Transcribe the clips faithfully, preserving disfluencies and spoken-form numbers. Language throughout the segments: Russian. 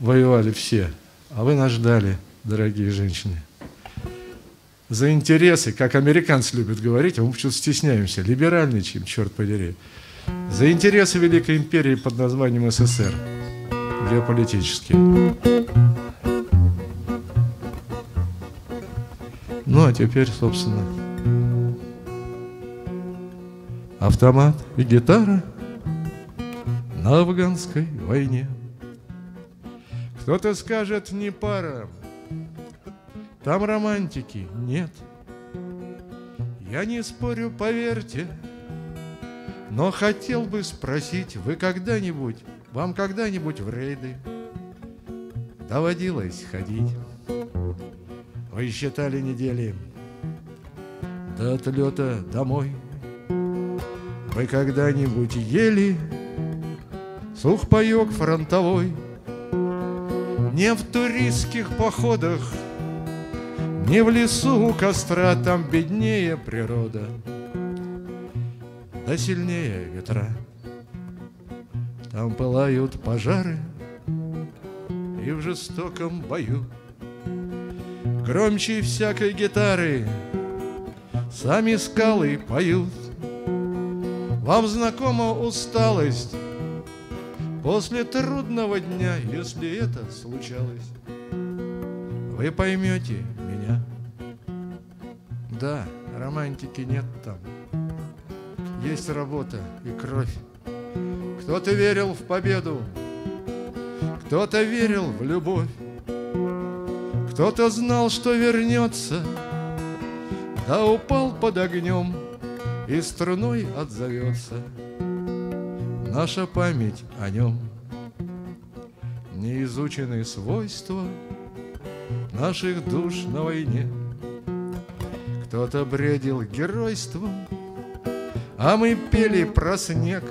воевали все, а вы нас ждали, дорогие женщины. За интересы, как американцы любят говорить, а мы почему-то стесняемся, либеральничаем, черт подери. За интересы Великой Империи под названием СССР, геополитические. Ну, а теперь, собственно, автомат и гитара на афганской войне. Кто-то скажет, не пара, там романтики нет. Я не спорю, поверьте, но хотел бы спросить, вы когда-нибудь, вам когда-нибудь в рейды доводилось ходить? Вы считали недели до отлета домой? Вы когда-нибудь ели сухпайок фронтовой? Не в туристских походах, не в лесу у костра, там беднее природа, да сильнее ветра. Там пылают пожары и в жестоком бою. Громче всякой гитары сами скалы поют. Вам знакома усталость после трудного дня? Если это случалось, вы поймете меня. Да, романтики нет там, есть работа и кровь. Кто-то верил в победу, кто-то верил в любовь, кто-то знал, что вернется, да упал под огнем и струной отзовется наша память о нем. Не изучены свойства наших душ на войне. Кто-то бредил геройством, а мы пели про снег,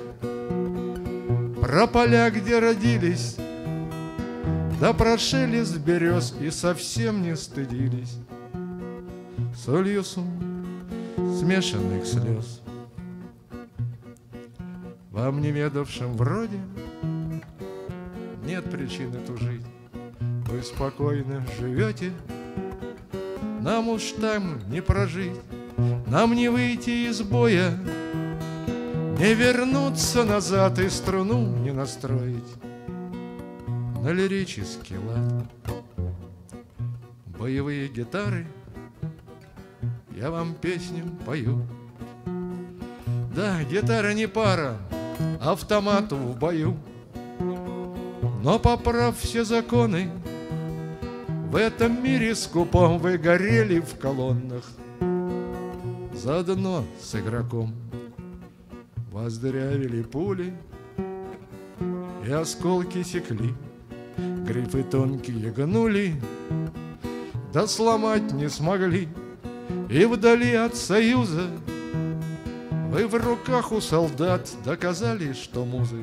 про поля, где родились, да про шелест берез, и совсем не стыдились солью сум смешанных слез. Вам, не ведавшим вроде, нет причины тужить. Вы спокойно живете, нам уж там не прожить. Нам не выйти из боя, не вернуться назад и струну не настроить на лирический лад. Боевые гитары, я вам песню пою. Да, гитара не пара автомату в бою, но поправ все законы, в этом мире скупом вы горели в колоннах заодно с игроком. Вас дырявили пули и осколки секли, грифы тонкие гнули, да сломать не смогли. И вдали от Союза вы в руках у солдат доказали, что музы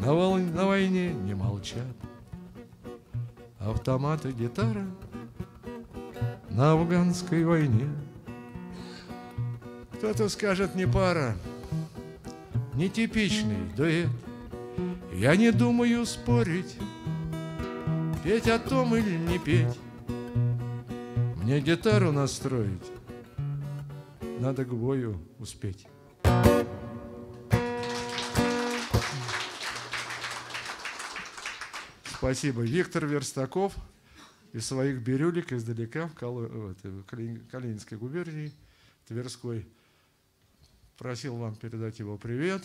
на, вол... на войне не молчат. Автомат и гитара на афганской войне. Кто-то скажет, не пара, нетипичный дуэт. Я не думаю спорить, петь о том или не петь. Мне гитару настроить надо, к бою успеть. Спасибо. Виктор Верстаков из своих бирюлек издалека в Калининской губернии Тверской просил вам передать его привет.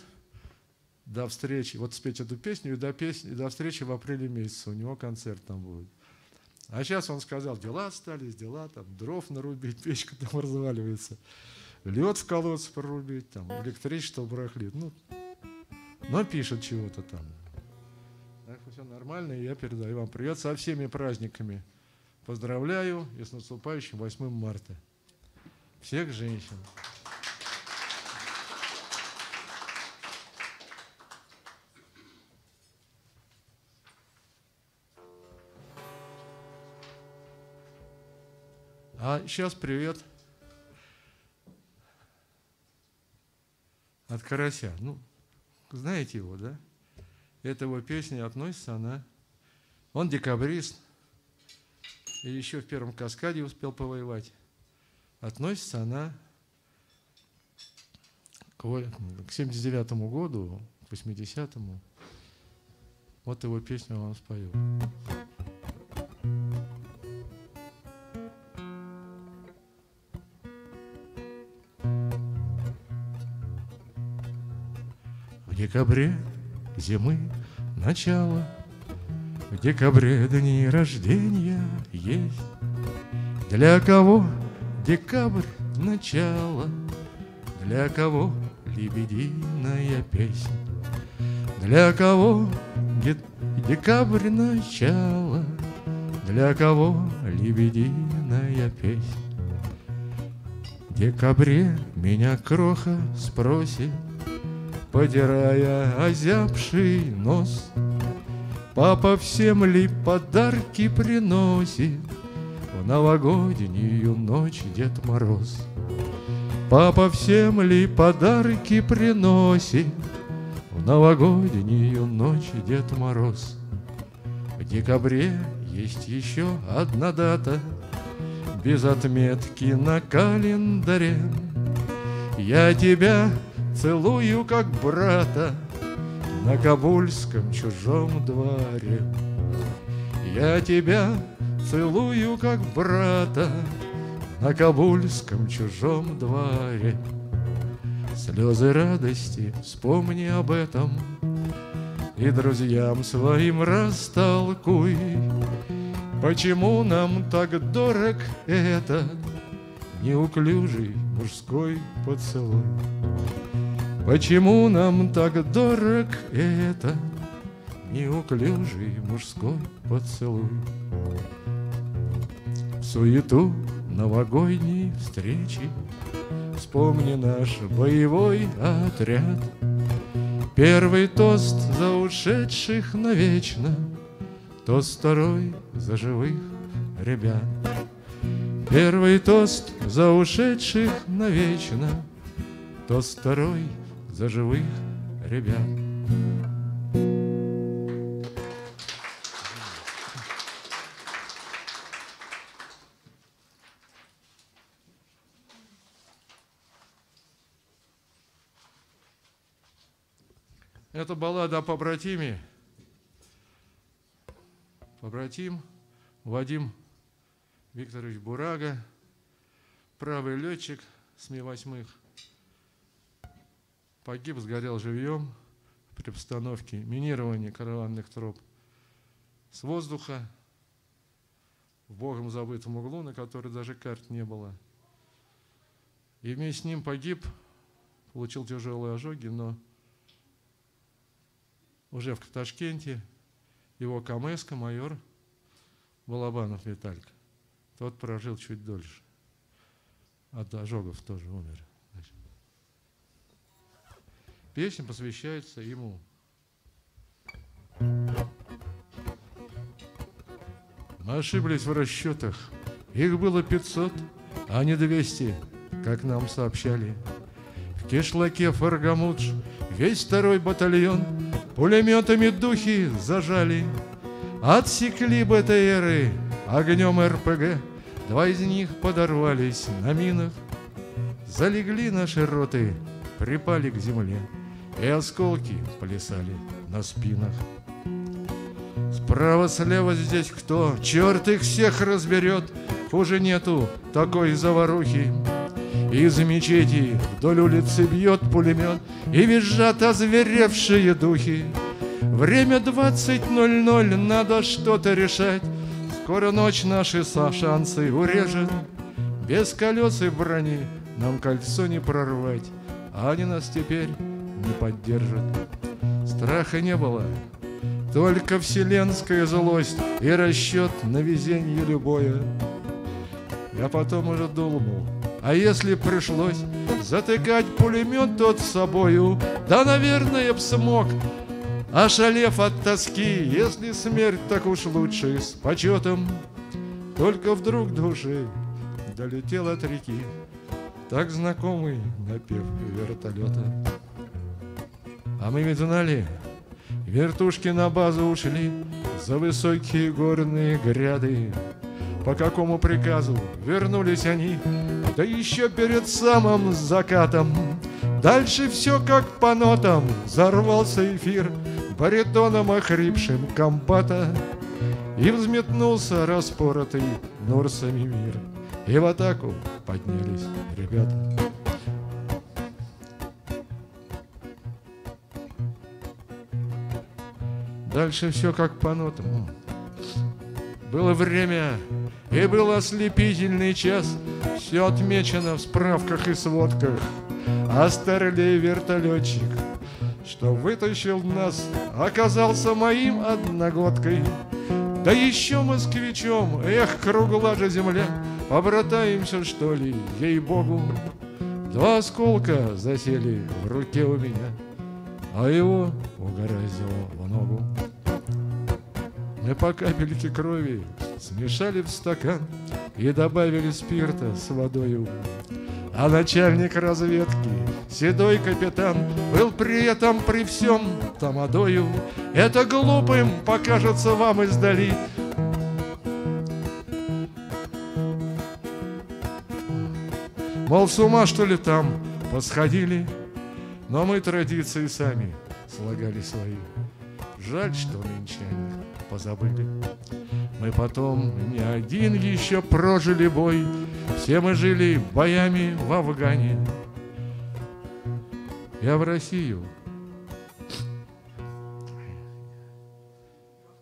До встречи. Вот спеть эту песню и до, песни, и до встречи в апреле месяце. У него концерт там будет. А сейчас он сказал, дела остались, дела там, дров нарубить, печка там разваливается, лед в колодце прорубить, там, электричество барахлит. Ну, но пишет чего-то там. Так все нормально, и я передаю вам привет со всеми праздниками. Поздравляю и с наступающим восьмым марта. Всех женщин. А сейчас привет от Карася. Ну, знаете его, да? Это его песня, относится она Он декабрист, и еще в первом каскаде успел повоевать. Относится она к семьдесят девятому году, к восьмидесятому. Вот его песню он споет. В декабре зимы начало, в декабре дни рождения есть. Для кого декабрь начало, для кого лебединая песня, для кого декабрь начало, для кого лебединая песня. В декабре меня кроха спросит, подирая озябший нос, папа всем ли подарки приносит в новогоднюю ночь Дед Мороз? Папа всем ли подарки приносит в новогоднюю ночь Дед Мороз? В декабре есть еще одна дата без отметки на календаре. Я тебя целую как брата на кабульском чужом дворе. Я тебя целую как брата на кабульском чужом дворе. Слезы радости, вспомни об этом, и друзьям своим растолкуй, почему нам так дорог этот неуклюжий мужской поцелуй. Почему нам так дорог этот неуклюжий мужской поцелуй? В суету новогодней встречи вспомни наш боевой отряд. Первый тост за ушедших навечно, тост второй за живых ребят. Первый тост за ушедших навечно, тост второй за живых ребят. Это баллада о побратиме. Побратим Вадим Викторович Бурага, правый летчик с Ми восемь, погиб, сгорел живьем при обстановке минирования караванных троп с воздуха в богом забытом углу, на который даже карт не было. И вместе с ним погиб, получил тяжелые ожоги, но уже в Ташкенте его камэска майор Балабанов Виталько. Тот прожил чуть дольше. От ожогов тоже умер. Значит. Песня посвящается ему. Мы ошиблись в расчетах. Их было пятьсот, а не двести, как нам сообщали. В кишлаке Фаргамудж весь второй батальон пулеметами духи зажали, отсекли БТРы огнем РПГ, два из них подорвались на минах, залегли наши роты, припали к земле, и осколки плясали на спинах. Справа-слева здесь кто? Черт их всех разберет, хуже нету такой заварухи. Из мечети вдоль улицы бьет пулемет, и визжат озверевшие духи. Время двадцать ноль-ноль, надо что-то решать. Скоро ночь наши шансы урежет. Без колес и брони нам кольцо не прорвать, а они нас теперь не поддержат. Страха не было, только вселенская злость и расчет на везенье любое. Я потом уже думал, а если пришлось затыкать пулемет тот с собою, да, наверное, б смог, ошалев от тоски, если смерть, так уж лучше с почетом. Только вдруг души долетел от реки так знакомый напев вертолета. А мы ведь знали, вертушки на базу ушли, за высокие горные гряды. По какому приказу вернулись они, да еще перед самым закатом. Дальше все как по нотам, взорвался эфир баритоном охрипшим комбата. И взметнулся распоротый норсами мир. И в атаку поднялись ребята. Дальше все как по нотам. Было время и был ослепительный час. Все отмечено в справках и сводках. А старлей вертолетчик, что вытащил нас, оказался моим одногодкой. Да еще москвичом, эх, кругла же земля. Побратаемся, что ли, ей-богу. Два осколка засели в руке у меня, а его угораздило в ногу. Мы по капельке крови смешали в стакан и добавили спирта с водою. А начальник разведки, седой капитан, был при этом при всем тамадою. Это глупым покажется вам издали. Мол, с ума, что ли, там посходили? Но мы традиции сами слагали свои. Жаль, что нынче они позабыли. Мы потом не один еще прожили бой. Все мы жили боями в Афгане. Я в Россию.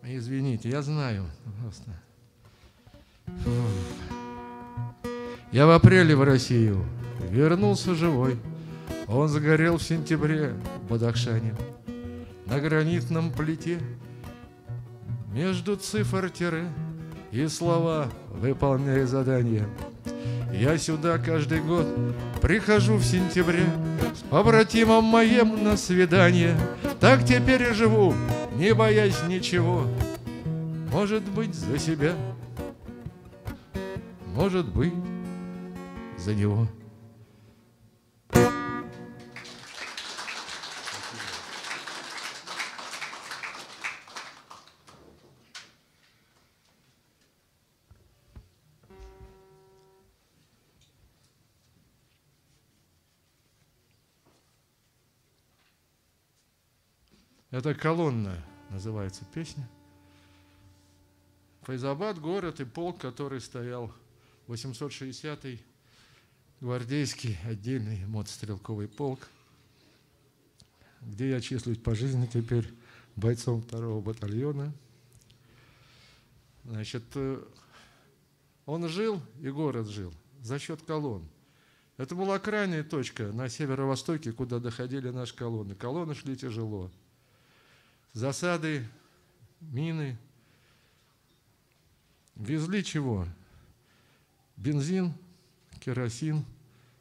Извините, я знаю. Просто. Я в апреле в Россию. Вернулся живой. Он сгорел в сентябре в Бадахшане. На гранитном плите между цифр тире и слова «выполняя задание». Я сюда каждый год прихожу в сентябре с побратимом моим на свидание. Так теперь и живу, не боясь ничего. Может быть, за себя, может быть, за него. Это «Колонна» называется песня. Файзабад — город и полк, который стоял восемьсот шестидесятый гвардейский отдельный мотострелковый полк, где я числюсь по жизни теперь бойцом второго батальона. Значит, он жил и город жил за счет колонн. Это была крайняя точка на северо-востоке, куда доходили наши колонны. Колонны шли тяжело. Засады, мины, везли чего? Бензин, керосин,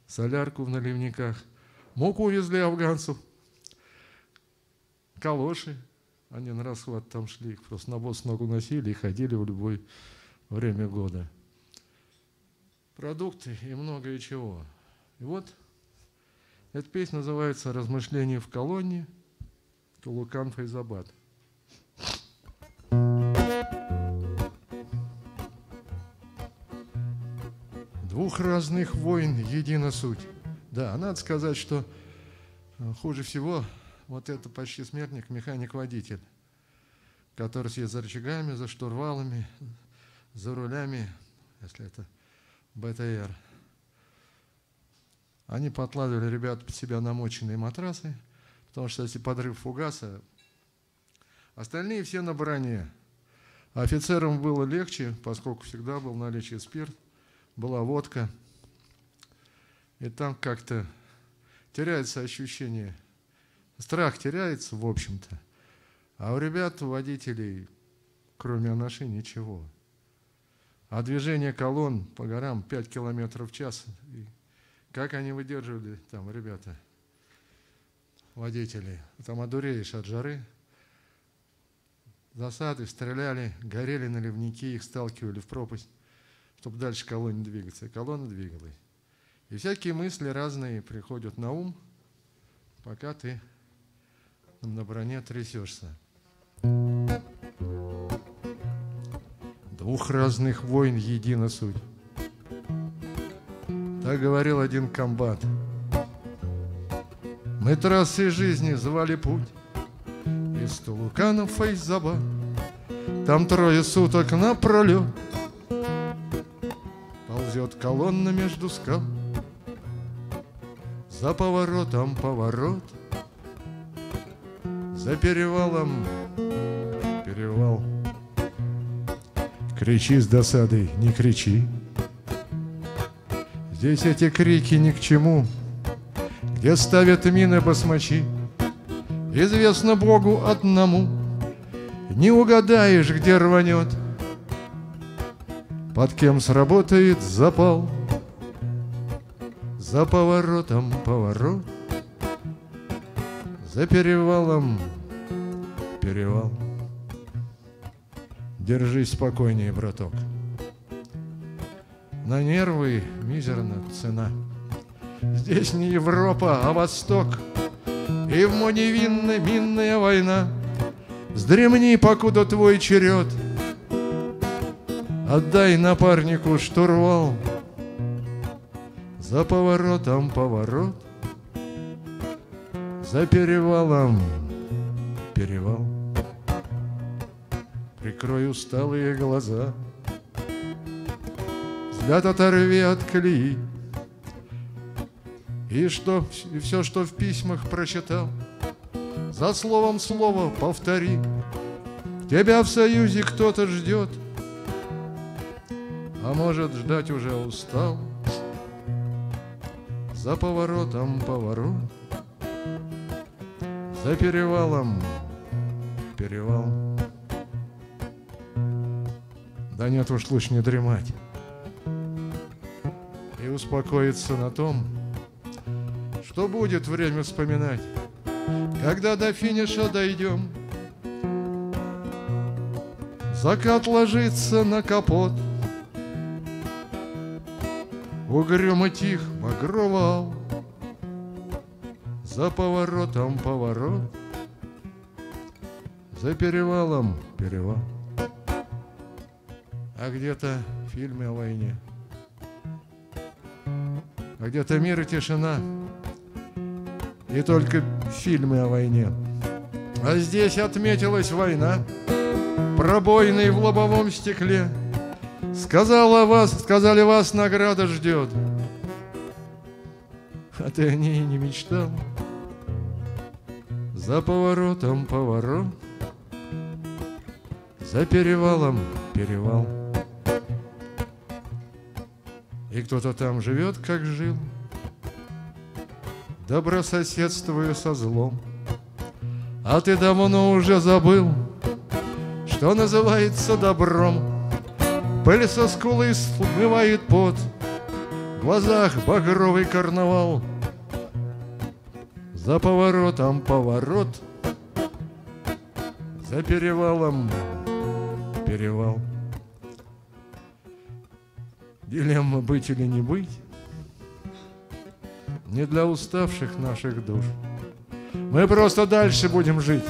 солярку в наливниках. Муку везли афганцев, калоши, они на расхват там шли, их просто на босс ногу носили и ходили в любое время года. Продукты и многое чего. И вот эта песня называется «Размышления в колонне». Тулукан, Файзабад. Двух разных войн едина суть. Да, надо сказать, что хуже всего вот это почти смертник, механик-водитель, который сидит за рычагами, за штурвалами, за рулями, если это БТР. Они подкладывали ребят под себя намоченные матрасы, потому что если подрыв фугаса, остальные все на броне. Офицерам было легче, поскольку всегда был в наличии спирт, была водка. И там как-то теряется ощущение, страх теряется, в общем-то. А у ребят, у водителей, кроме анаши, ничего. А движение колонн по горам пять километров в час. И как они выдерживали там, ребята? Водителей. Там одуреешь от жары. Засады, стреляли, горели наливники, их сталкивали в пропасть, чтобы дальше колонна двигаться. И колонна двигалась. И всякие мысли разные приходят на ум, пока ты на броне трясешься. Двух разных войн едина суть. Так говорил один комбат. Мы трассы жизни звали путь из Тулукана в Файзабад. Там трое суток напролет ползет колонна между скал. За поворотом поворот, за перевалом перевал. Кричи с досадой, не кричи. Здесь эти крики ни к чему. Где ставят мины басмачи, известно Богу одному. Не угадаешь, где рванет, под кем сработает запал. За поворотом поворот, за перевалом перевал. Держись спокойнее, браток. На нервы мизерна цена. Здесь не Европа, а Восток, и в невинна минная война. Вздремни, покуда твой черед, отдай напарнику штурвал. За поворотом поворот, за перевалом перевал. Прикрой усталые глаза, взгляд оторви от колеи. И что, и все, что в письмах прочитал, за словом слово повтори. Тебя в союзе кто-то ждет, а может, ждать уже устал. За поворотом поворот, за перевалом перевал. Да нет уж, лучше не дремать и успокоиться на том, что будет время вспоминать, когда до финиша дойдем. Закат ложится на капот, угрюмо тих багровал. За поворотом поворот, за перевалом перевал. А где-то в фильме о войне, а где-то мир и тишина. И только фильмы о войне. А здесь отметилась война, пробойный в лобовом стекле. Сказала вас, сказали, вас награда ждет. А ты о ней не мечтал. За поворотом поворот, за перевалом перевал. И кто-то там живет, как жил, добрососедствую со злом. А ты давно уже забыл, что называется добром. Пыль со скулы смывает пот, в глазах багровый карнавал. За поворотом поворот, за перевалом перевал. Дилемма быть или не быть, не для уставших наших душ. Мы просто дальше будем жить,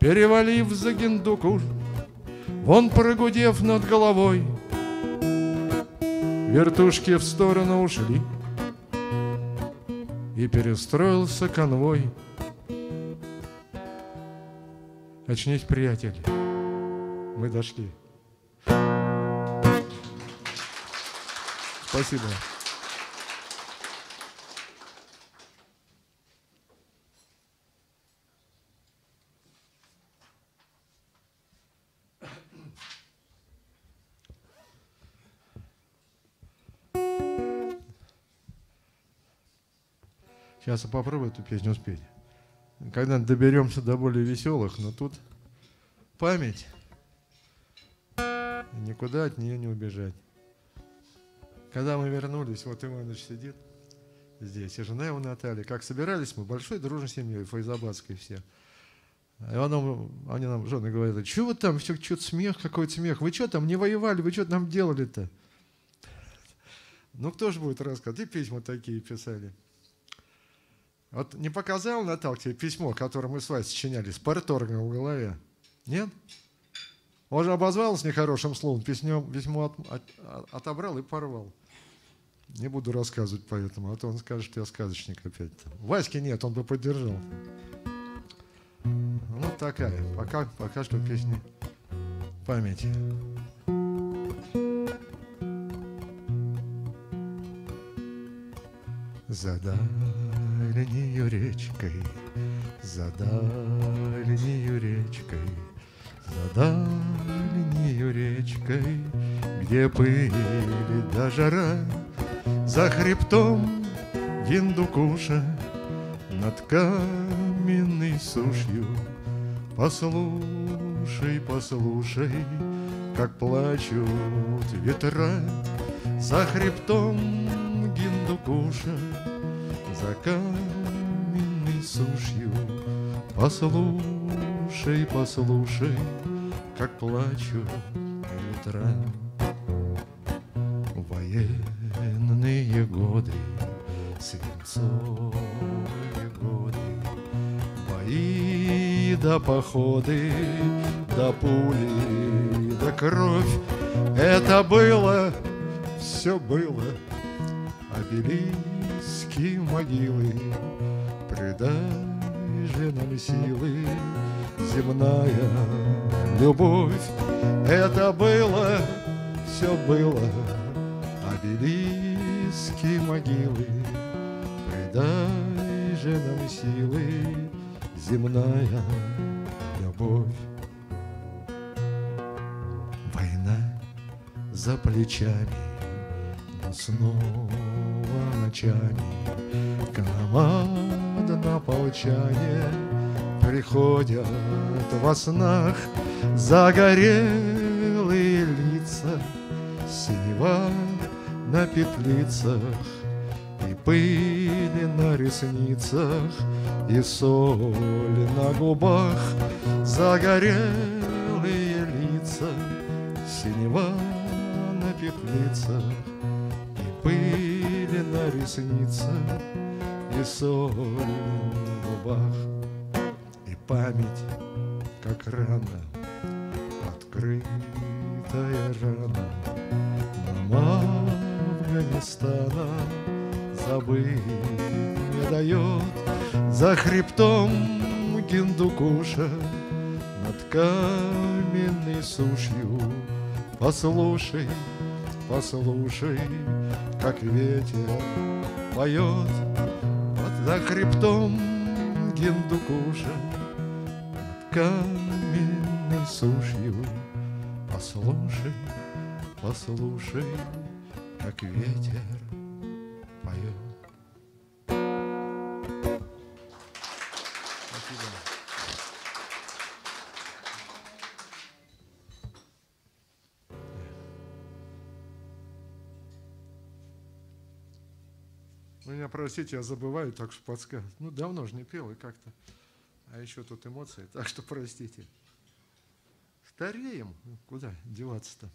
перевалив за Гиндукуш, вон прогудев над головой. Вертушки в сторону ушли, и перестроился конвой. Очнись, приятель, мы дошли. Спасибо. Сейчас я попробую эту песню успеть. Когда доберемся до более веселых, но тут память. Никуда от нее не убежать. Когда мы вернулись, вот Иванович сидит здесь, и жена его Наталья. Как собирались мы, большой дружной семьей, файзабадской все. И он, они нам, жены, говорят: что вы там, все, что-то смех, какой-то смех. Вы что там, не воевали, вы что там делали-то? Ну кто же будет рассказывать? И письма такие писали. Вот не показал, Наталья, тебе письмо, которое мы с вами сочиняли, с парторгом в голове? Нет? Он же обозвался нехорошим словом, письмо от, от, отобрал и порвал. Не буду рассказывать поэтому, а то он скажет, что я сказочник опять-то. Васьки нет, он бы поддержал. Ну, такая. Пока, пока что песни памяти. За дальнею речкой, за дальнею речкой, за дальнею речкой, где пыль да жара, за хребтом Гиндукуша, над каменной сушью. Послушай, послушай, как плачут ветра, за хребтом Гиндукуша, за каменной сушью. Послушай, послушай, как плачут ветра. Военные годы, свинцовые годы, бои да походы, да пули, да кровь. Это было, все было, обелиски, могилы. Предай же нам силы, земная любовь. Это было, все было, обелиски, могилы. Предай же нам силы, земная любовь. Война за плечами, но снова ночами команда полчане приходят во снах. Загорелые лица, синева на петлицах, и пыли на ресницах, и соли на губах. Загорелые лица, синева на петлицах, и пыли на ресницах, и соли на губах. И память, как рана, открытая рана, мама Афганистана забыть не дает. За хребтом Гиндукуша, над каменной сушью. Послушай, послушай, как ветер поет. За хребтом Гиндукуша, над каменной сушью. Послушай, послушай, как ветер поет. Спасибо. Ну, меня простите, я забываю, так что подскажу. Ну, давно же не пел и как-то. А еще тут эмоции, так что простите. Стареем. Куда деваться-то?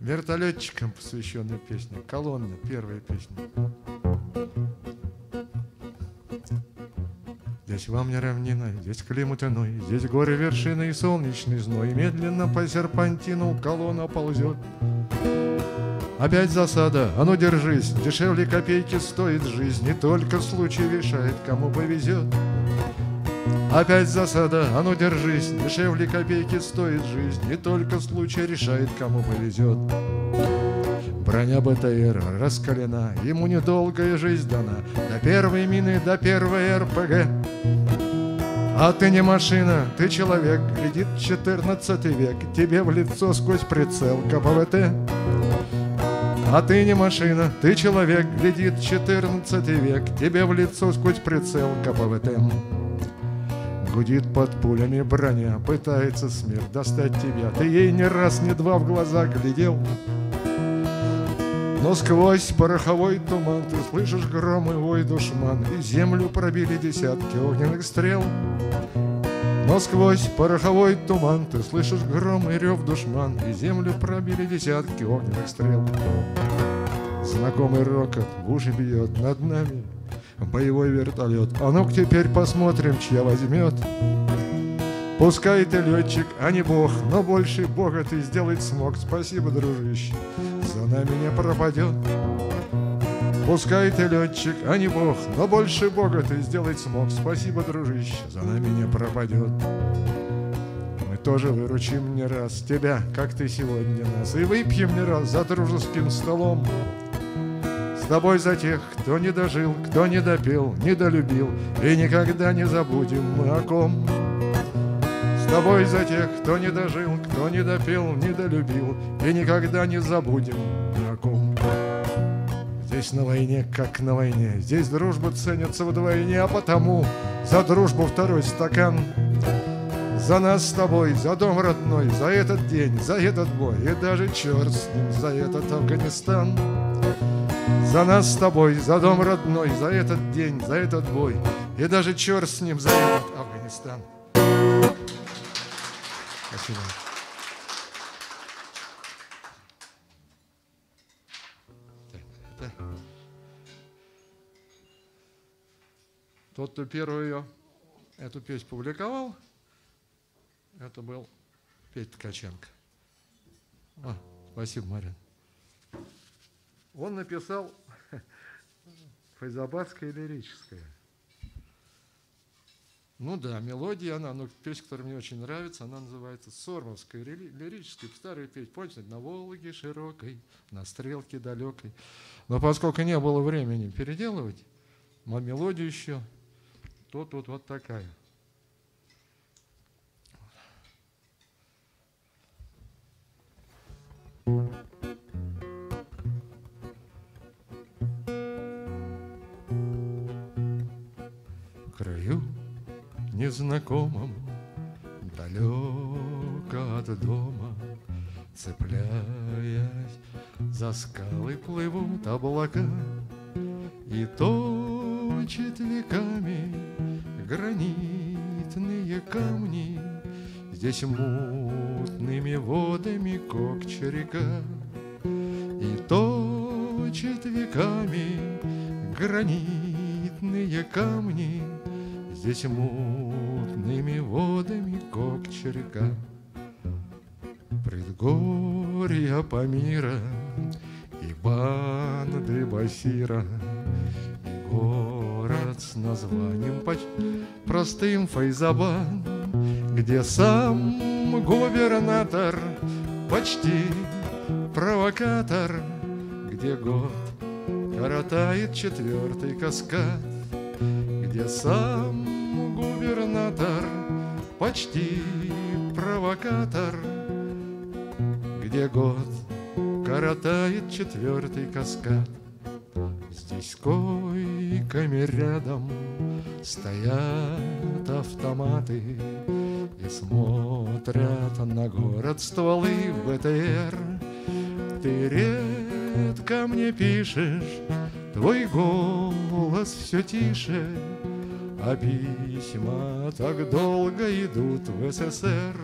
Вертолетчикам посвященная песня, колонна, первая песня. Здесь вам не равнина, здесь климат иной, здесь горы, вершины и солнечный зной. Медленно по серпантину колонна ползет. Опять засада, а ну держись, дешевле копейки стоит жизнь. Не только случай решает, кому повезет. Опять засада, а ну держись, дешевле копейки стоит жизнь. Не только случай решает, кому повезет. Броня БТР раскалена, ему недолгая жизнь дана. До первой мины, до первой РПГ. А ты не машина, ты человек, глядит четырнадцатый век. Тебе в лицо сквозь прицел КПВТ. А ты не машина, ты человек, глядит четырнадцатый век. Тебе в лицо сквозь прицел КПВТ. Гудит под пулями броня, пытается смерть достать тебя. Ты ей ни раз, ни два в глаза глядел. Но сквозь пороховой туман ты слышишь гром и вой душман. И землю пробили десятки огненных стрел. Но сквозь пороховой туман ты слышишь гром и рев душман. И землю пробили десятки огненных стрел. Знакомый рокот в уши бьет над нами. боевой вертолет. А ну-ка теперь посмотрим, чья возьмет. Пускай ты летчик, а не бог, но больше бога ты сделать смог. Спасибо, дружище, за нами не пропадет. Пускай ты летчик, а не бог, но больше бога ты сделать смог. Спасибо, дружище, за нами не пропадет. Мы тоже выручим не раз тебя, как ты сегодня нас, и выпьем не раз за дружеским столом. С тобой за тех, кто не дожил, кто не допил, не долюбил, и никогда не забудем мы о ком. С тобой за тех, кто не дожил, кто не допил, не долюбил, и никогда не забудем мы о ком. Здесь на войне, как на войне, здесь дружба ценится вдвойне, а потому за дружбу второй стакан. За нас с тобой, за дом родной, за этот день, за этот бой, и даже черт с ним, за этот Афганистан. За нас с тобой, за дом родной, за этот день, за этот бой, и даже черт с ним, за этот Афганистан. Спасибо. Тот, кто первый ее, эту песню публиковал, это был Петя Ткаченко. А, спасибо, Марин. Он написал файзабадское лирическое. Ну да, мелодия она, но песня, которая мне очень нравится, она называется «Сормовская лирическая». Старая песня, помните, на Волге широкой, на стрелке далекой. Но поскольку не было времени переделывать, а мелодию еще, то тут вот такая. Краю незнакомому, далеко от дома, цепляясь за скалы, плывут облака, и точат веками гранитные камни. Здесь мутными водами Кокче-река, и точат веками гранитные камни. Здесь мутными водами Кокче-река. Предгорья Памира и банды Басира, и город с названием почти простым Файзабад, где сам губернатор почти провокатор, где год коротает четвертый каскад, где сам губернатор почти провокатор, где год коротает четвертый каскад. Здесь койками рядом стоят автоматы и смотрят на город стволы БТР. Ты редко мне пишешь, твой голос все тише, а письма так долго идут в СССР.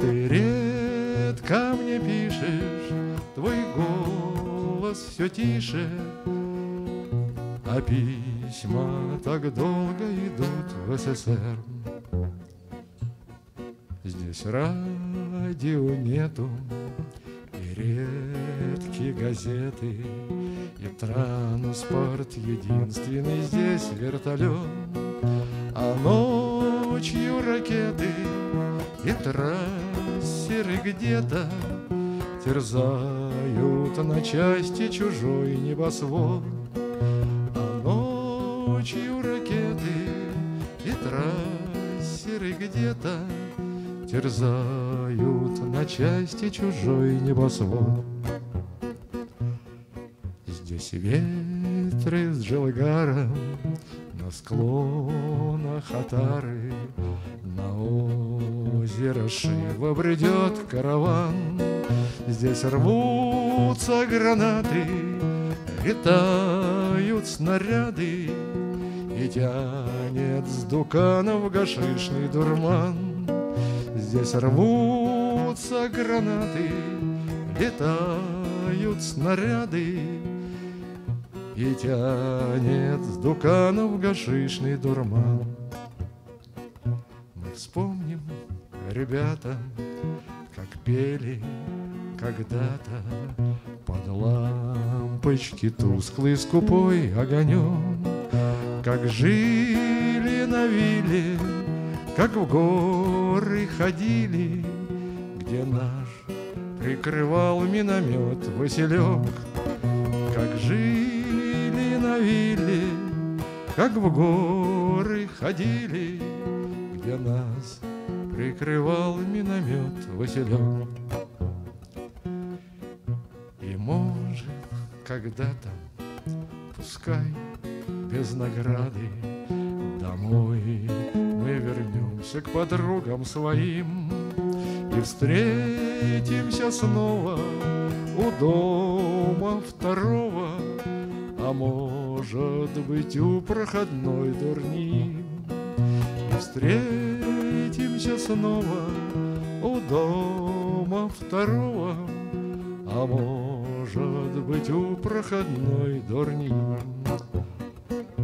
Ты редко мне пишешь, твой голос все тише, а письма так долго идут в СССР. Здесь радио нету, и редкие газеты, и транспорт единственный здесь вертолет, а ночью ракеты и трассеры где-то терзают на части чужой небосвод. А ночью ракеты и трассеры где-то терзают на части чужой небосвод. Здесь ветры с Джилгаром, на склонах Атары, на озеро Шива бредет караван. Здесь рвутся гранаты, летают снаряды, и тянет с дуканов гашишный дурман. Здесь рвутся гранаты, летают снаряды, и тянет с дуканов гашишный дурман. Мы вспомним, ребята, как пели когда-то под лампочки тусклый скупой огонек, как жили на вилле, как в горы ходили, где наш прикрывал миномет Василек. Как жили на вилле, как в горы ходили, где нас прикрывал миномет Василек. И может когда-то, пускай без награды, домой мы вернемся к подругам своим и встретимся снова у дома второго, а может быть, у проходной дурни. И встретимся снова у дома второго, а может быть, у проходной дурни.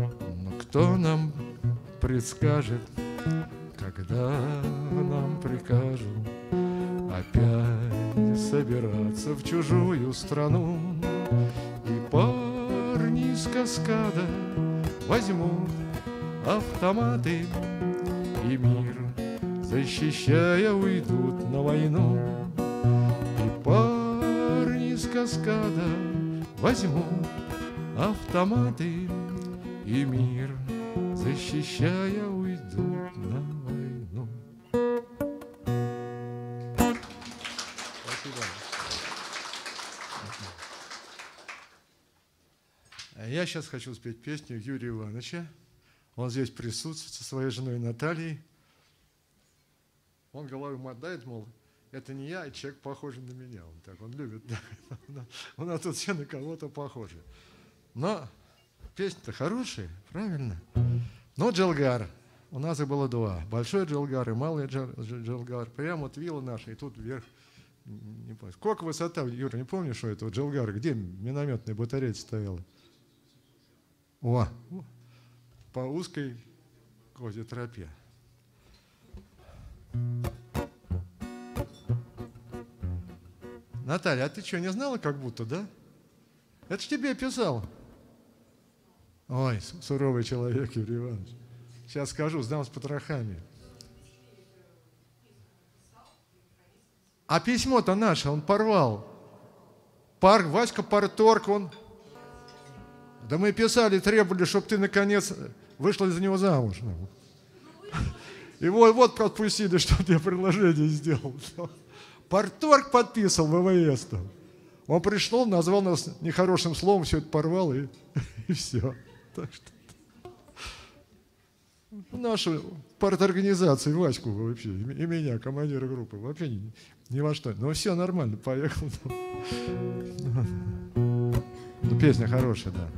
Но кто нам предскажет, когда нам прикажут опять собираться в чужую страну, и парни с каскада возьмут автоматы, и мир защищая уйдут на войну. И парни с каскада возьмут автоматы, и мир защищая уйдут на войну. Спасибо. Я сейчас хочу спеть песню Юрия Ивановича. Он здесь присутствует со своей женой Натальей. Он головой ему отдает, мол, это не я, а человек похожий на меня. Он так, он любит. У нас тут все на кого-то похожи. Но песня-то хорошая, правильно? Ну, Джилгар. У нас и было два. Большой Джилгар и малый Джилгар. Прямо вот вилла наша, и тут вверх. Не помню. Сколько высота, Юра, не помнишь, что это? Джилгар, где минометная батарея стояла? О, по узкой козьей тропе. Наталья, а ты что, не знала как будто, да? Это ж тебе писал. Ой, суровый человек, Юрий Иванович. Сейчас скажу, сдам с потрохами. А письмо-то наше он порвал. Пар, Васька Парторг, он... Да мы писали, требовали, чтобы ты, наконец, вышла из-за него замуж. И вот, вот подпустили, что я предложение сделал. Парторг подписал ВВС там. Он пришел, назвал нас нехорошим словом, все это порвал, и, и все. Так что... Нашу парторганизацию, Ваську вообще, и меня, командира группы, вообще ни, ни во что. Но все нормально, поехал. Ну, песня хорошая, да.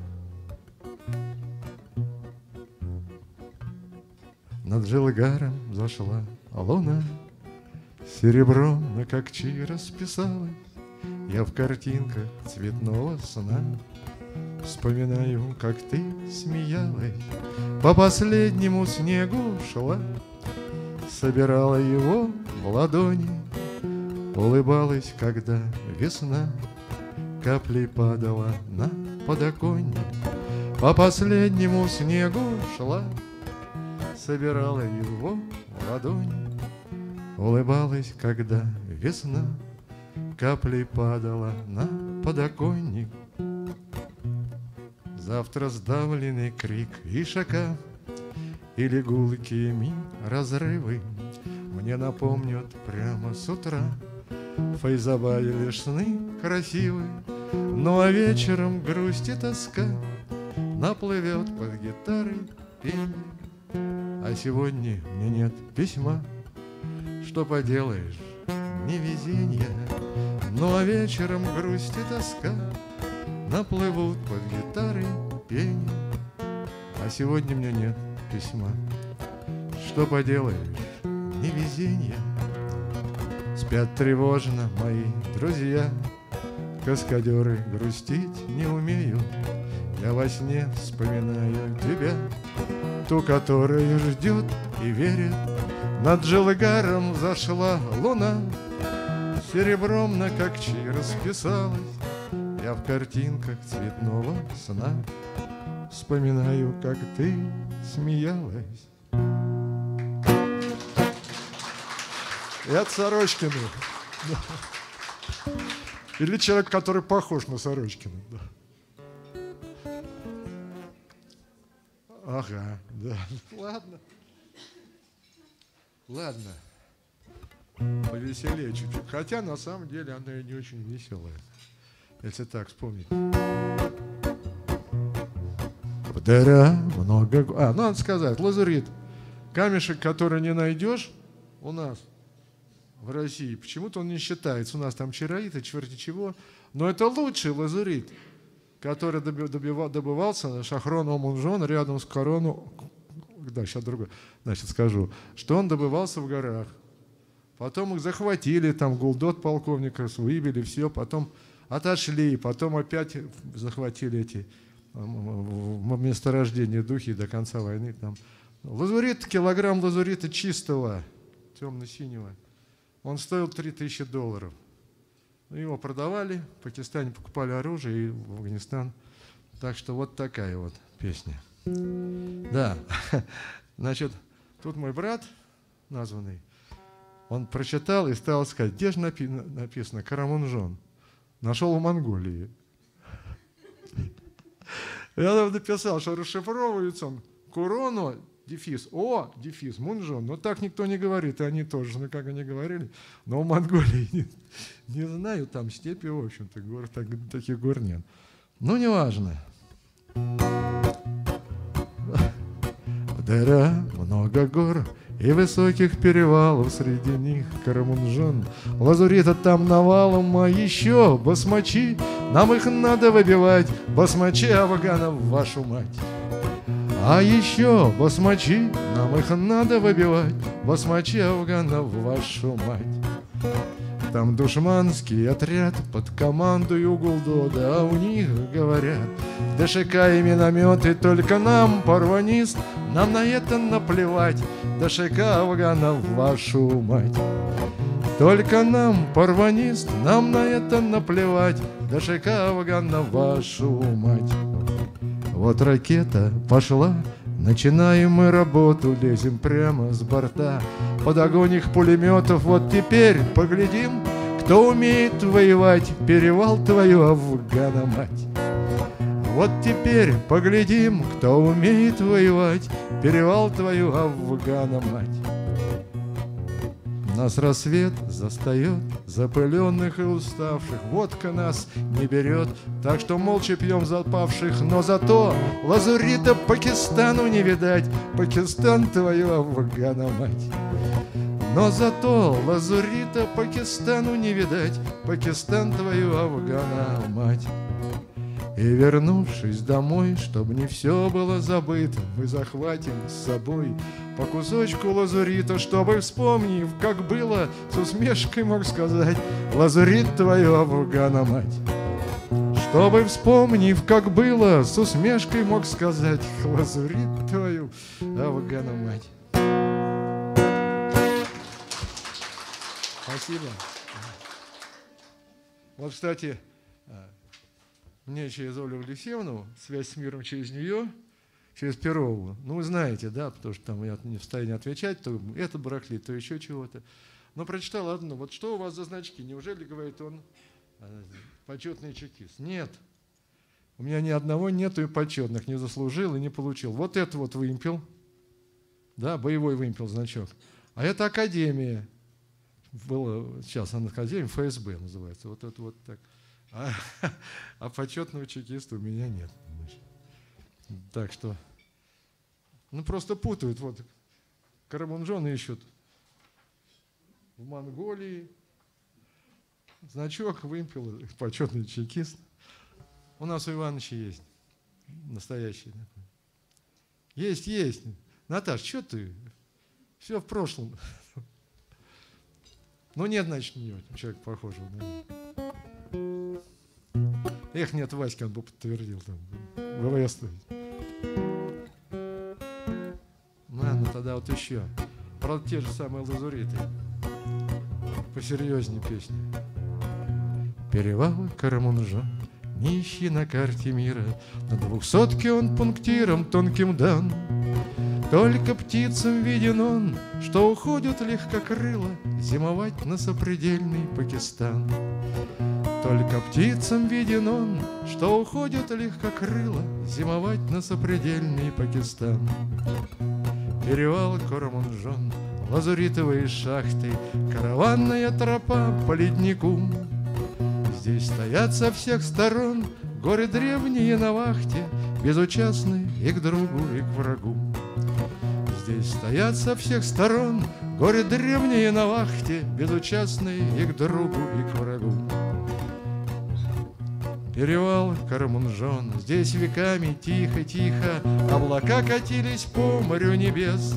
Над Джилгаром зашла луна, серебром на кокчи расписалась. Я в картинках цветного сна вспоминаю, как ты смеялась. По последнему снегу шла, собирала его в ладони, улыбалась, когда весна каплей падала на подоконник. По последнему снегу шла, собирала его в ладони, улыбалась, когда весна каплей падала на подоконник. Завтра сдавленный крик ишака или гулкими разрывы мне напомнят прямо с утра. В Файзабаде лишь сны красивы, ну а вечером грусть и тоска наплывет под гитары пение. А сегодня мне нет письма, что поделаешь, невезение. Ну а вечером грусть и тоска наплывут под гитары пение. А сегодня мне нет письма, что поделаешь, невезение. Спят тревожно мои друзья, каскадеры грустить не умеют. я во сне вспоминаю тебя, ту, которая ждет и верит. Над Джилгаром взошла луна, серебром на Кокчи расписалась. Я в картинках цветного сна вспоминаю, как ты смеялась. И от Сорочкина. Или человек, который похож на Сорочкина. Ага, да. Ладно. Ладно. Повеселее чуть-чуть. Хотя на самом деле она и не очень веселая. Если так вспомнить. В дыра много... А, надо сказать, лазурит. Камешек, который не найдешь у нас в России. Почему-то он не считается. У нас там чароит и черти чего. Но это лучший лазурит, который добивал, добывался на Шахроне Мунджон рядом с корону... Да, сейчас другое. Значит, скажу. Что он добывался в горах. Потом их захватили, там гулдот полковника, выбили все. Потом отошли, потом опять захватили эти месторождения духи до конца войны. Там. Лазурит, килограмм лазурита чистого, темно-синего. Он стоил три тысячи долларов. Его продавали, в Пакистане покупали оружие и в Афганистан. Так что вот такая вот песня. Да, значит, тут мой брат, названный, он прочитал и стал искать, где же напи- написано «Карамунджон». Нашел в Монголии. Я там написал, что расшифровывается он «Курону», дефис, «О», дефис, «Мунджон». Но так никто не говорит, и они тоже, ну как они говорили. Но в Монголии не, не знаю, там степи, в общем-то, гор, так, таких гор нет. Ну, неважно. В дыра много гор и высоких перевалов, среди них Карамунджон. Лазурита там навалом, а еще басмачи. Нам их надо выбивать, басмачи афганов, вашу мать. А еще басмачи, нам их надо выбивать, басмачи афганов, вашу мать. Там душманский отряд под командою гулдода, а у них говорят: ДШК и минометы, только нам, парванист, нам на это наплевать, ДШК афганов, вашу мать. Только нам, парванист, нам на это наплевать, ДШК афганов, вашу мать. Вот ракета пошла, начинаем мы работу, лезем прямо с борта. Под огонь их пулеметов, вот теперь поглядим, кто умеет воевать, перевал твою, афгана мать. Вот теперь поглядим, кто умеет воевать, перевал твою, афгана мать. Нас рассвет застает, запыленных и уставших, водка нас не берет, так что молча пьем запавших, но зато лазурита Пакистану не видать, Пакистан твою, афгана мать. Но зато лазурита Пакистану не видать, Пакистан твою, афгана мать. И вернувшись домой, чтобы не все было забыто, мы захватим с собой по кусочку лазурита, чтобы, вспомнив, как было, с усмешкой мог сказать: лазурит твою, афгана мать. Чтобы, вспомнив, как было, с усмешкой мог сказать: лазурит твою, афгана мать. Спасибо. Вот, кстати, мне через Олю Алексеевну, связь с миром через нее, через Перову. Ну, вы знаете, да, потому что там я не в состоянии отвечать, то это барахлит, то еще чего-то. Но прочитал одно. Вот что у вас за значки? Неужели, говорит он, почетный чекист? Нет. У меня ни одного нету и почетных, не заслужил и не получил. Вот это вот вымпел, да, боевой вымпел значок. А это академия. Было, сейчас она академия, ФСБ называется. Вот это вот так. А, а почетного чекиста у меня нет. Так что, ну просто путают. Вот Карамунджон ищут в Монголии. Значок вымпел, почетный чекист. У нас у Ивановича есть настоящий. Есть, есть. Наташ, что ты? Все в прошлом. Ну нет, значит, не человек похожего на него. Эх, нет, Васька, он бы подтвердил там. Говори, остановись. Ладно, тогда вот еще. Правда, те же самые лазуриты. Посерьезнее песни. Перевалы Карамунджон, нищий на карте мира, на двухсотке он пунктиром тонким дан. Только птицам виден он, что уходит легкокрыло зимовать на сопредельный Пакистан. Только птицам виден он, что уходит легкокрыло зимовать на сопредельный Пакистан. Перевал Карамунджон, лазуритовые шахты, караванная тропа по леднику. Здесь стоят со всех сторон горы древние на вахте, безучастны и к другу, и к врагу. Здесь стоят со всех сторон горы древние на вахте, безучастны и к другу, и к врагу. Перевал Карамунджон, здесь веками тихо-тихо облака катились по морю небес.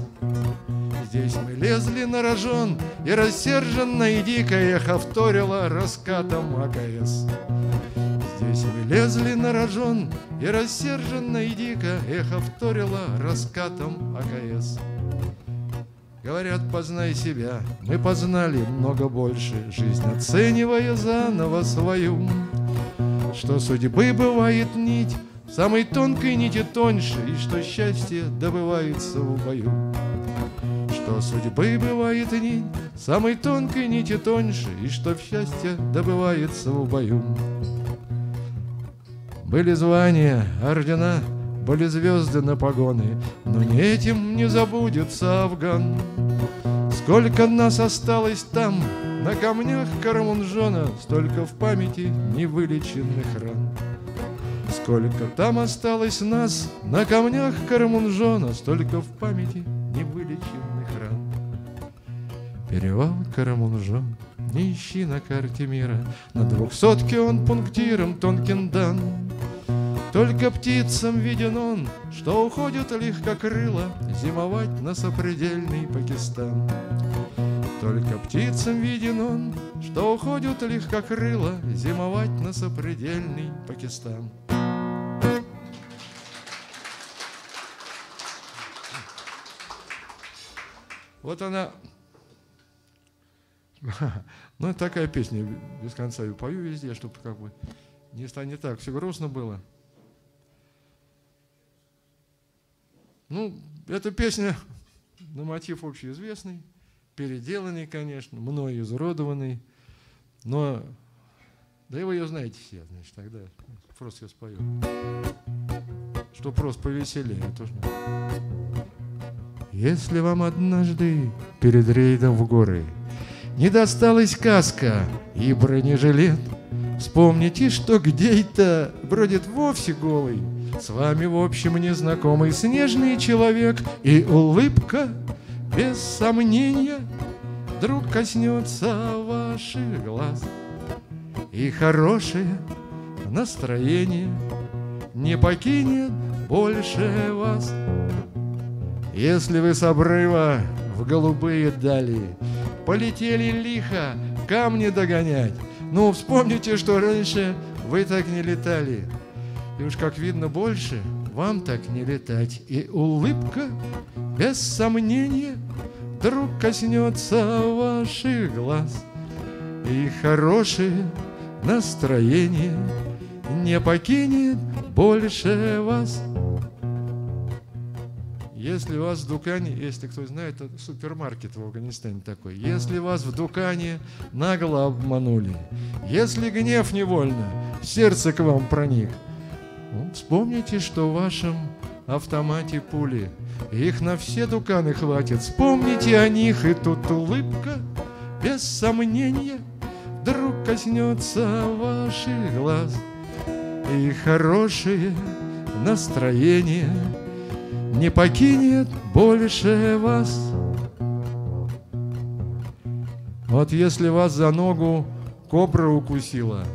Здесь мы лезли на рожон, и рассерженно и дико эхо вторило раскатом АКС. Здесь мы лезли на рожон, и рассерженно и дико эхо вторило раскатом АКС. Говорят, познай себя, мы познали много больше, жизнь оценивая заново свою. Что судьбы бывает нить, самой тонкой нити тоньше, и что счастье добывается в бою. Что судьбы бывает нить, самой тонкой нити тоньше, и что в счастье добывается в бою. Были звания, ордена, были звезды на погоны, но не этим не забудется афган. Сколько нас осталось там, на камнях Карамунджона, столько в памяти невылеченных ран. Сколько там осталось нас, на камнях Карамунджона, столько в памяти невылеченных ран. Перевал Карамунджон, нищий на карте мира, на двухсотке он пунктиром тонким дан. Только птицам виден он, что уходит легкокрыло зимовать на сопредельный Пакистан. Только птицам виден он, что уходит легкокрыло зимовать на сопредельный Пакистан. Вот она. Ну, это такая песня, без конца ее пою везде, чтобы как бы не станет так, все грустно было. Ну, эта песня на мотив общеизвестный, переделанный, конечно, мной изуродованный, но, да и вы ее знаете все, значит, тогда просто я спою. Что просто повеселее, тоже. Если вам однажды перед рейдом в горы не досталась каска и бронежилет, вспомните, что где-то бродит вовсе голый, с вами в общем незнакомый снежный человек, и улыбка, без сомнения, вдруг коснется ваших глаз. И хорошее настроение не покинет больше вас. Если вы с обрыва в голубые дали полетели лихо камни догонять, ну, вспомните, что раньше вы так не летали. И уж, как видно, больше вам так не летать. И улыбка, без сомнения, вдруг коснется ваших глаз. И хорошее настроение не покинет больше вас. Если вас в Дукане, если кто знает, это супермаркет в Афганистане такой. Если вас в Дукане нагло обманули, если гнев невольно в сердце к вам проник, вспомните, что в вашем автомате пули, их на все Дуканы хватит. Вспомните о них, и тут улыбка, без сомнения, вдруг коснется ваших глаз. И хорошее настроение не покинет больше вас. Вот если вас за ногу кобра укусила,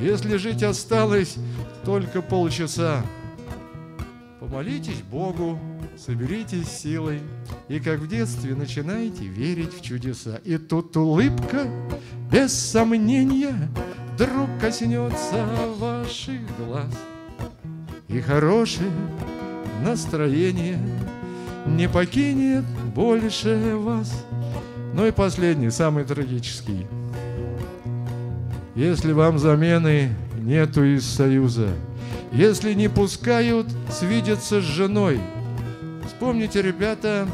если жить осталось только полчаса, помолитесь Богу, соберитесь силой, и как в детстве начинайте верить в чудеса. И тут улыбка, без сомнения, вдруг коснется ваших глаз. и хорошее настроение не покинет больше вас. Ну и последний, самый трагический. Если вам замены нету из союза, если не пускают свидеться с женой. Вспомните, ребята,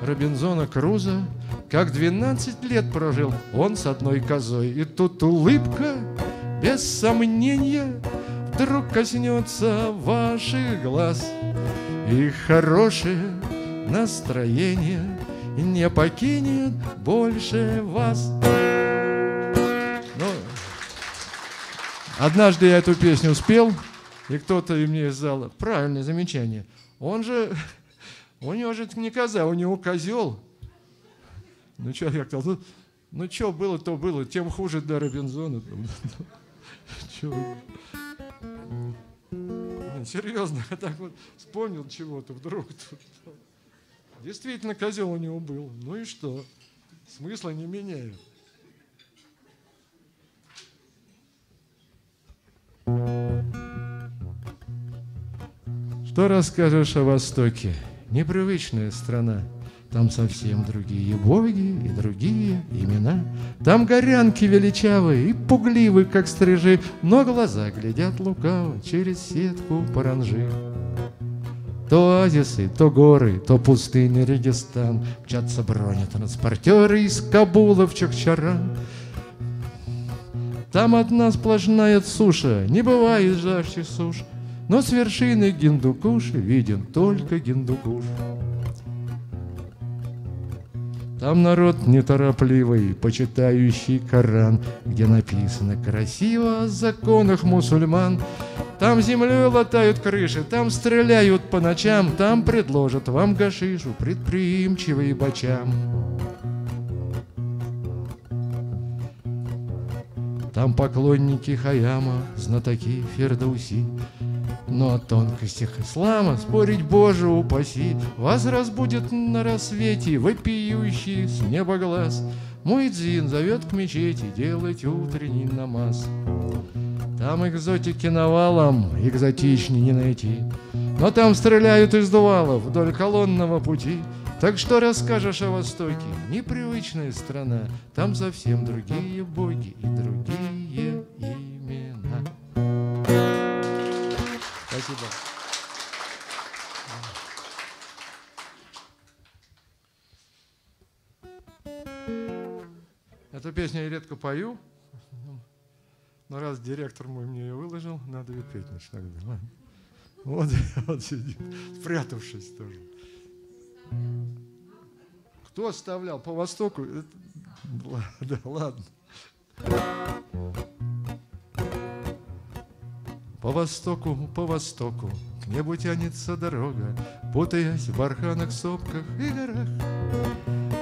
Робинзона Круза, как двенадцать лет прожил он с одной козой. И тут улыбка, без сомнения, вдруг коснется ваших глаз. И хорошее настроение не покинет больше вас. Ну, однажды я эту песню спел, и кто-то мне из зала: правильное замечание. Он же, у него же не коза, у него козел. Ну что, я сказал, ну, ну что было, то было, тем хуже для Робинзона. Серьезно, я так вот вспомнил чего-то вдруг. Действительно, козел у него был. Ну и что? Смысла не меняю. Что расскажешь о Востоке? Непривычная страна. Там совсем другие боги и другие имена. Там горянки величавы и пугливы, как стрижи, но глаза глядят лукаво через сетку паранжи. То оазисы, то горы, то пустыня Регестан. Мчатся бронетранспортеры из Кабула в Чокчара. Там одна сплошная суша, не бывает жарче суш, но с вершины Гиндукуши виден только Гиндукуш. Там народ неторопливый, почитающий Коран, где написано красиво о законах мусульман. Там землей латают крыши, там стреляют по ночам, там предложат вам гашишу, предприимчивый бачам. Там поклонники Хаяма, знатоки Фердауси, но о тонкостях ислама спорить, Боже упаси. Вас разбудит на рассвете вопиющий с неба глаз. Муэдзин зовет к мечети делать утренний намаз. Там экзотики навалом, экзотичней не найти, но там стреляют из дувала вдоль колонного пути. Так что расскажешь о Востоке? Непривычная страна, там совсем другие боги и другие имена. Спасибо. Эту песню я редко пою, но раз директор мой мне ее выложил, надо ее петь. Значит, тогда. Вот, вот сидит, спрятавшись тоже. Кто оставлял? По Востоку? Да, ладно. По Востоку, по Востоку к небу тянется дорога, путаясь в барханах, сопках и горах.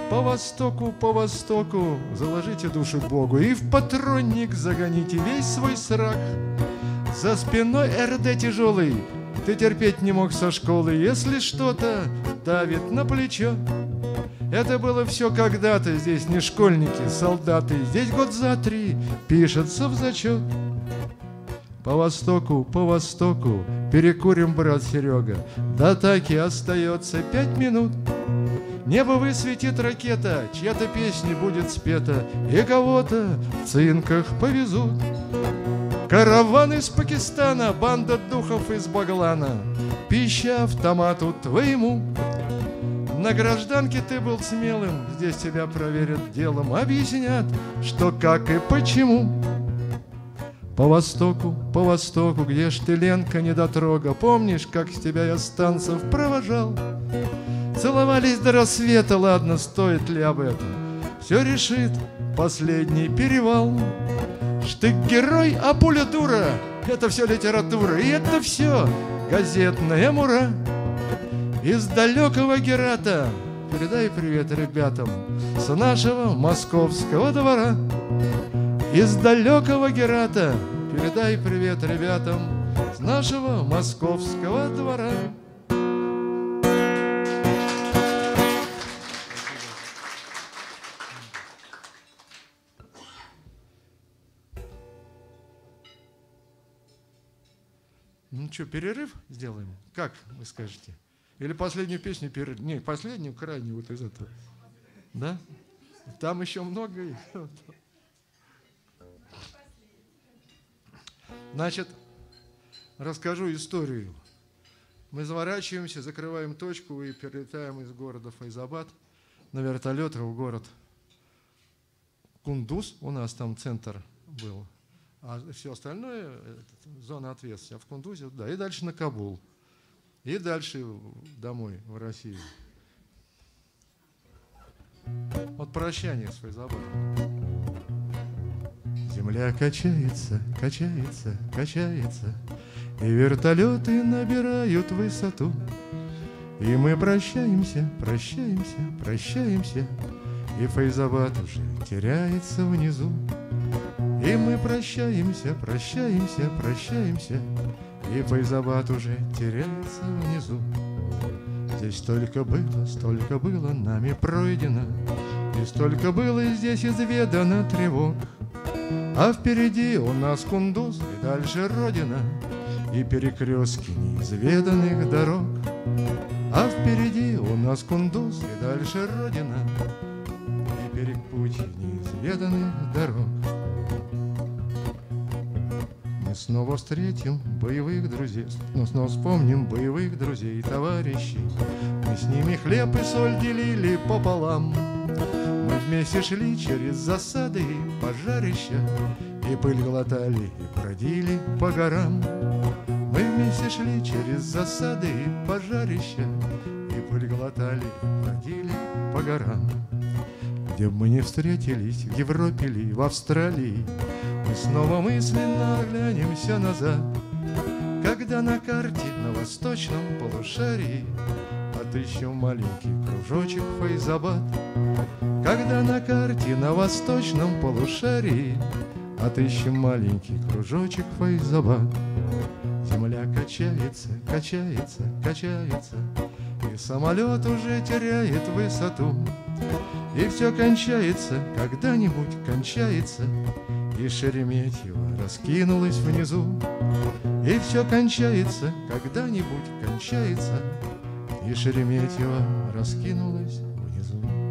По Востоку, по Востоку заложите душу Богу и в патронник загоните весь свой срак. За спиной эр дэ тяжелый, ты терпеть не мог со школы, если что-то давит на плечо. Это было все когда-то, здесь не школьники, солдаты, здесь год за три пишется в зачет. По Востоку, по Востоку, перекурим, брат Серега, до атаки остается пять минут. Небо высветит ракета, чья-то песня будет спета, и кого-то в цинках повезут. Караван из Пакистана, банда духов из Баглана, пища автомату твоему. На гражданке ты был смелым, здесь тебя проверят делом, объяснят, что, как и почему. По Востоку, по Востоку, где ж ты, Ленка, недотрога, помнишь, как с тебя я с танцев провожал? Целовались до рассвета, ладно, стоит ли об этом? Все решит последний перевал. Штык герой, а пуля дура, это все литература, и это все газетная мура. Из далекого Герата передай привет ребятам с нашего московского двора. Из далекого Герата передай привет ребятам с нашего московского двора. что, перерыв сделаем? Как вы скажете? Или последнюю песню перерыв? Не, последнюю, крайнюю вот из этого. Да? Там еще много их. Значит, расскажу историю. Мы заворачиваемся, закрываем точку и перелетаем из города Файзабад на вертолет в город Кундуз. У нас там центр был. А все остальное – зона ответственности. А в Кундузе – да. И дальше на Кабул. И дальше домой, в Россию. Вот прощание с Файзабадом. Земля качается, качается, качается, и вертолеты набирают высоту. И мы прощаемся, прощаемся, прощаемся, и Файзабад уже теряется внизу. И мы прощаемся, прощаемся, прощаемся, и Файзабад уже теряется внизу. Здесь столько было, столько было нами пройдено, и столько было здесь изведано тревог. А впереди у нас Кундуз и дальше Родина, и перекрестки неизведанных дорог. А впереди у нас Кундуз и дальше Родина, и перепутье неизведанных дорог. Мы снова встретим боевых друзей, но снова вспомним боевых друзей и товарищей. Мы с ними хлеб и соль делили пополам. Мы вместе шли через засады и пожарища, и пыль глотали, и бродили по горам. Мы вместе шли через засады и пожарища, и пыль глотали, и бродили по горам. Где бы мы не встретились, в Европе ли, в Австралии, мы снова мысленно оглянемся назад, когда на карте на восточном полушарии отыщем маленький кружочек Файзабад. Когда на карте на восточном полушарии отыщем маленький кружочек Файзабад. Земля качается, качается, качается, и самолет уже теряет высоту. И все кончается, когда-нибудь кончается, и Шереметьево раскинулось внизу. И все кончается, когда-нибудь кончается, и Шереметьево раскинулось внизу.